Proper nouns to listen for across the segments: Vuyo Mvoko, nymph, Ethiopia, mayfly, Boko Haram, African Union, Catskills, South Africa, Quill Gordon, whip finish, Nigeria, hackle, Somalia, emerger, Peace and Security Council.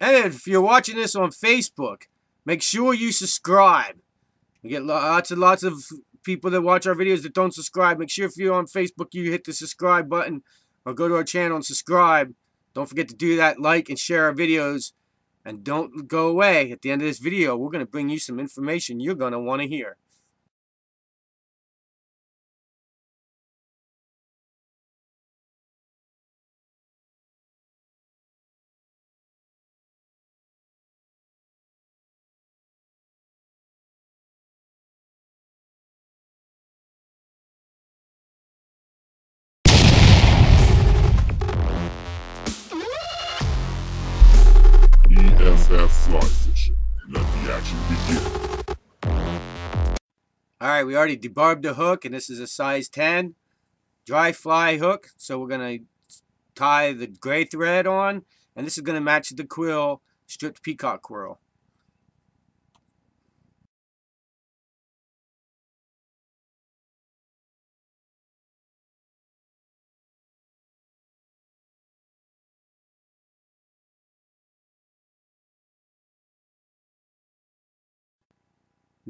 And if you're watching this on Facebook, make sure you subscribe. We get lots of people that watch our videos that don't subscribe. Make sure if you're on Facebook, you hit the subscribe button or go to our channel and subscribe. Don't forget to do that. Like and share our videos. And don't go away. At the end of this video, we're going to bring you some information you're going to want to hear. Fly fishing. Let the action begin. Alright, we already debarbed the hook, and this is a size 10 dry fly hook. So we're going to tie the gray thread on, and this is going to match the quill, stripped peacock quill.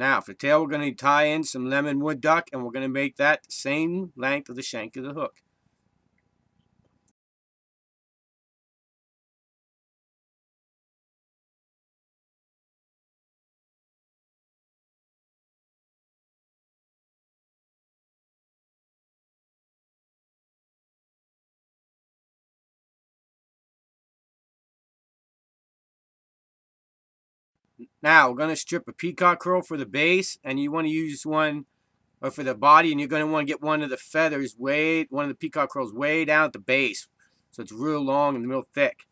Now, for tail, we're going to tie in some lemon wood duck, and we're going to make that the same length of the shank of the hook. Now, we're going to strip a peacock curl for the base, and you want to use one or for the body, and you're going to want to get one of the feathers way, one of the peacock curls way down at the base. So it's real long and real thick.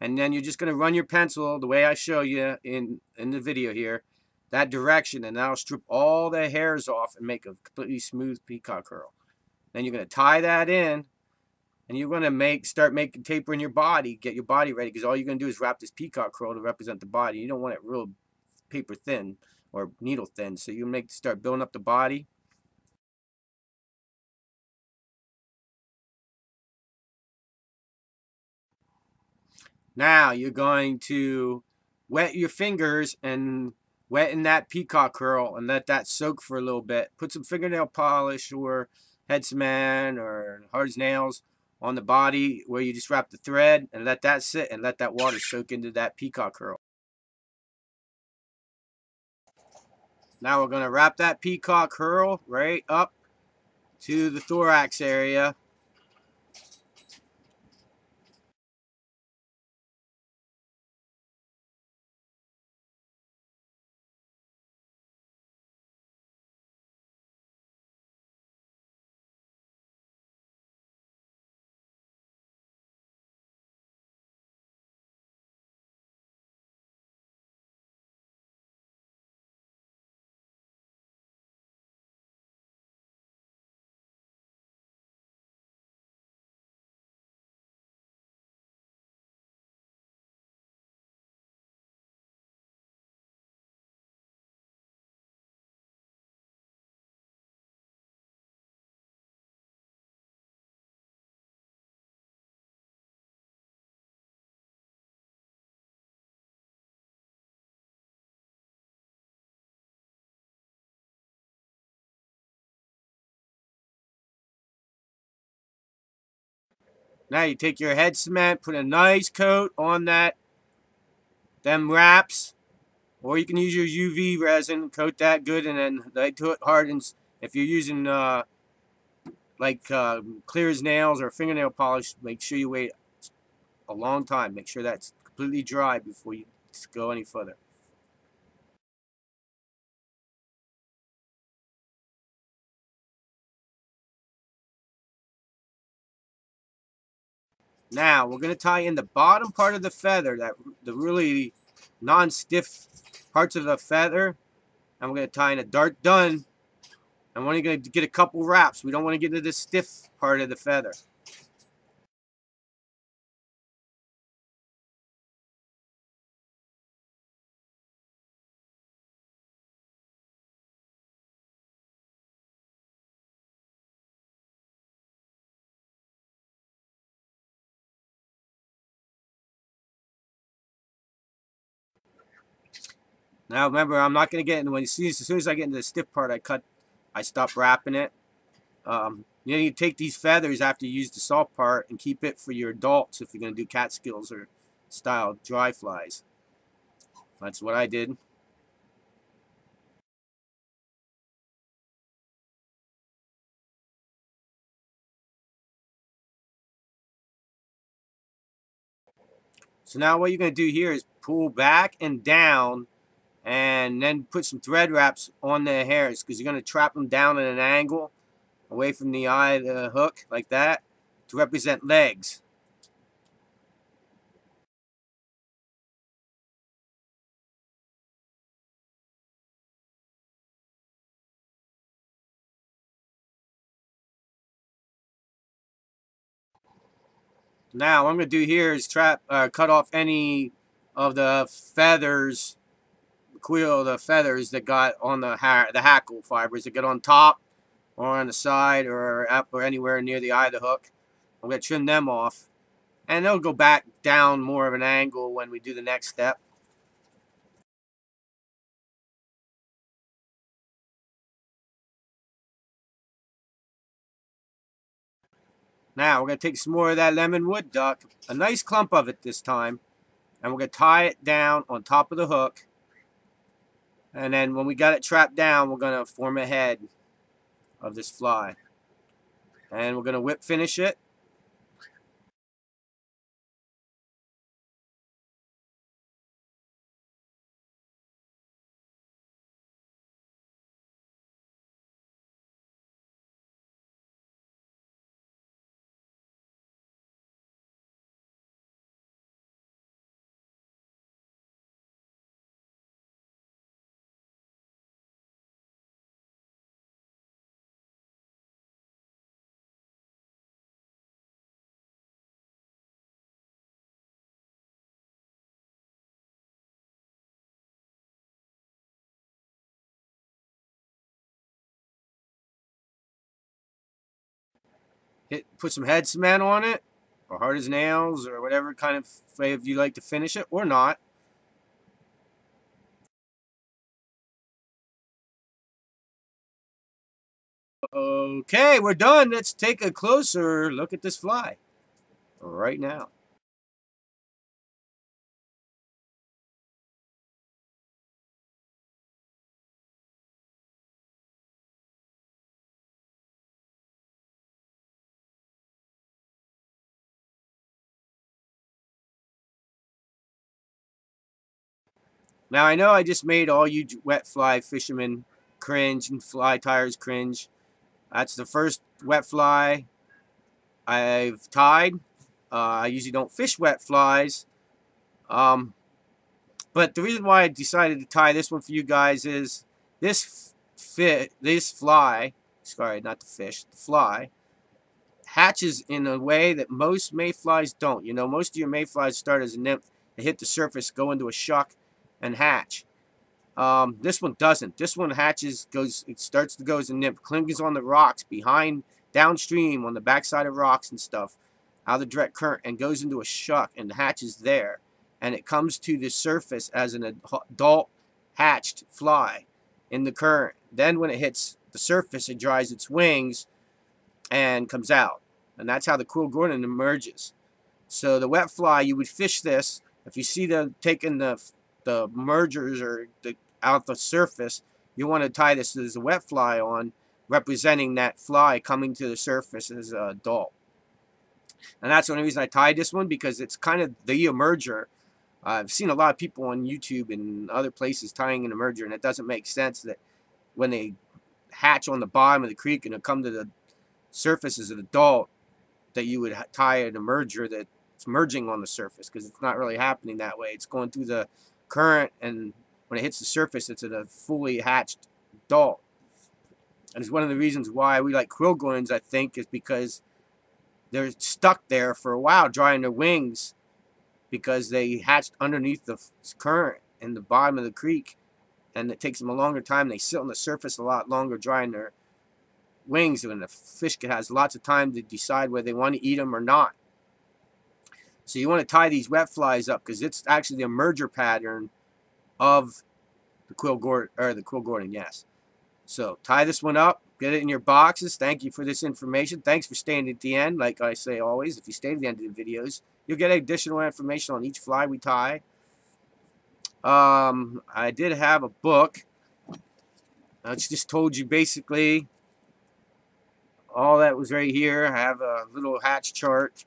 And then you're just going to run your pencil the way I show you in the video here, that direction, and that'll strip all the hairs off and make a completely smooth peacock curl. Then you're going to tie that in, and you're going to start tapering your body, get your body ready, because all you're going to do is wrap this peacock curl to represent the body. You don't want it real paper thin or needle thin, so you start building up the body. Now you're going to wet your fingers and wet in that peacock curl and let that soak for a little bit. Put some fingernail polish or head cement or hard as nails on the body where you just wrap the thread and let that sit and let that water soak into that peacock curl. Now we're going to wrap that peacock curl right up to the thorax area. Now you take your head cement, put a nice coat on them wraps, or you can use your UV resin, coat that good, and then light till it hardens. If you're using clear as nails or fingernail polish, make sure you wait a long time. Make sure that's completely dry before you go any further. Now, we're going to tie in the bottom part of the feather, the really non-stiff parts of the feather. And we're going to tie in a dart dun. And we're only going to get a couple wraps. We don't want to get into the stiff part of the feather. Now remember, I'm not going to get into, when you see, as soon as I get into the stiff part, I stop wrapping it. You know, you take these feathers after you use the soft part and keep it for your adults if you're going to do Catskills or style dry flies. That's what I did. So now what you're going to do here is pull back and down and then put some thread wraps on the hairs, because you're going to trap them down at an angle away from the eye of the hook, like that, to represent legs. Now what I'm going to do here is cut off any of the feathers, the feathers that got on the hackle fibers that get on top or on the side or up or anywhere near the eye of the hook. I'm going to trim them off, and they'll go back down more of an angle when we do the next step. Now we're going to take some more of that lemon wood duck, a nice clump of it this time, and we're going to tie it down on top of the hook. And then when we got it trapped down, we're going to form a head of this fly. And we're going to whip finish it. Put some head cement on it, or hard as nails, or whatever kind of way you like to finish it, or not. Okay, we're done. Let's take a closer look at this fly right now. Now I know I just made all you wet fly fishermen cringe and fly tires cringe. That's the first wet fly I've tied. I usually don't fish wet flies. But the reason why I decided to tie this one for you guys is the fly hatches in a way that most mayflies don't. You know, most of your mayflies start as a nymph. They hit the surface, go into a shuck, and hatch. This one doesn't. This one hatches, it starts to go as a nymph, clings on the rocks behind, downstream on the backside of rocks and stuff, out of the direct current, and goes into a shuck and hatches there. And it comes to the surface as an adult hatched fly in the current. Then when it hits the surface, it dries its wings and comes out. And that's how the Quill Gordon emerges. So the wet fly, you would fish this. If you see them taking the mergers or out the surface, you want to tie this as a wet fly on, representing that fly coming to the surface as an adult. And that's the only reason I tied this one, because it's kind of the emerger. I've seen a lot of people on YouTube and other places tying an emerger, and it doesn't make sense that when they hatch on the bottom of the creek and come to the surface as an adult, that you would tie an emerger that's merging on the surface, because it's not really happening that way. It's going through the current, and when it hits the surface, it's a fully hatched adult. And it's one of the reasons why we like Quill Gordons, I think, is because they're stuck there for a while drying their wings, because they hatched underneath the current in the bottom of the creek, and it takes them a longer time. They sit on the surface a lot longer drying their wings, and the fish has lots of time to decide whether they want to eat them or not. So you want to tie these wet flies up, because it's actually the merger pattern of The Quill Gordon, yes. So tie this one up. Get it in your boxes. Thank you for this information. Thanks for staying at the end. Like I say always, if you stay at the end of the videos, you'll get additional information on each fly we tie. I did have a book. I just told you basically all that was right here. I have a little hatch chart,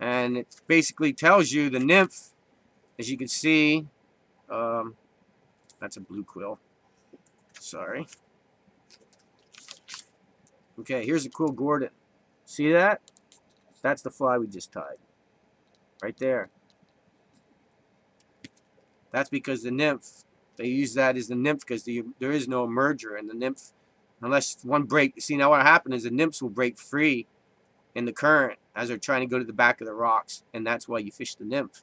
and it basically tells you the nymph, as you can see. That's a blue quill. Sorry. Okay, here's the Quill Gordon. See that? That's the fly we just tied. Right there. That's because the nymph, they use that as the nymph because there is no merger in the nymph. Unless one break. See, now what happened is the nymphs will break free in the current as they're trying to go to the back of the rocks, and that's why you fish the nymph.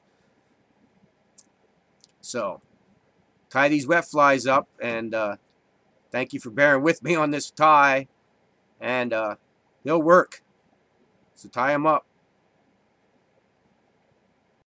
So, tie these wet flies up, and thank you for bearing with me on this tie. And they'll work. So tie them up.